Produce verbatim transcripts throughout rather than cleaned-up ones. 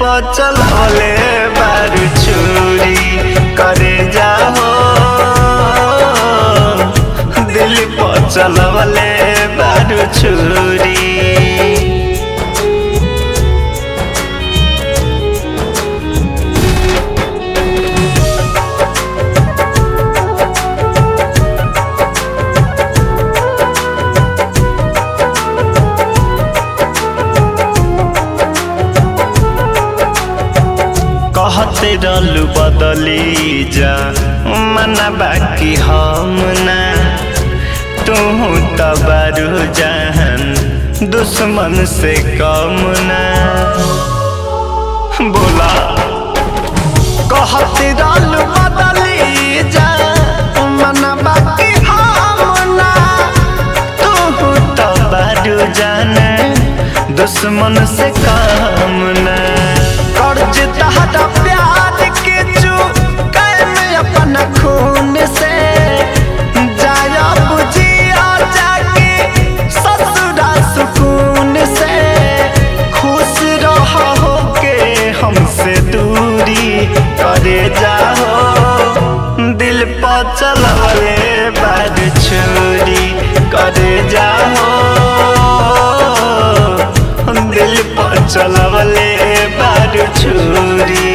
पर चलौले बार चूरी करे जाओ, दिल पर चलौले बार चूरी। कहते रहलू बदली जा मना बाकी हम ना, तुहू तो बारू जहान दुश्मन से कम ना। बोला कहते रहलू बदली जा मना बाकी हम ना, तुहू तो बारू जहान दुश्मन से कम ना। कर्ज तहरा प्यार के चू कर में अपन खून से जाया बुझिया जाके ससुरा सुकून से। खुश रहो हो के हमसे दूरी करे जाओ, दिल पर चलौले बार चूरी करे जाओ, दिल पर चलौले बार चूरी।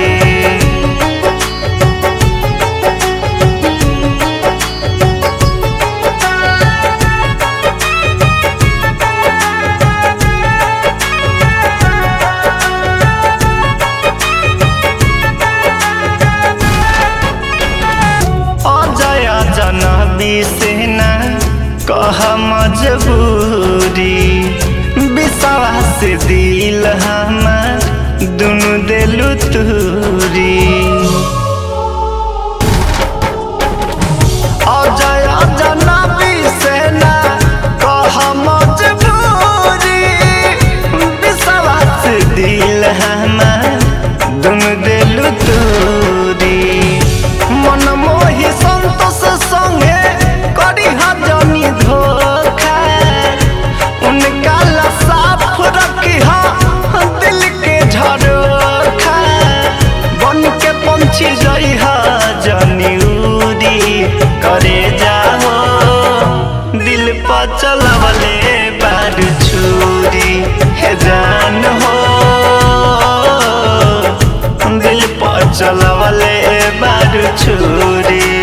अजय अजनबी से ना कह मजबूरी, विश्वास दिल हमार दुनु देलू तुरी। अजय अजनबी से ना कह मजबूरी, विश्वास दिल हमार दुनु देलू तुरी। मन मोहि संतोष संगे करी जनी धोखा, उनका साफ रखी दिल के झरोखा। बन के पंछी जई जनी उड़ी करे जाओ, दिल पर चलौले बार चूरी है जान हो, दिल पर चलौले बार चूरी।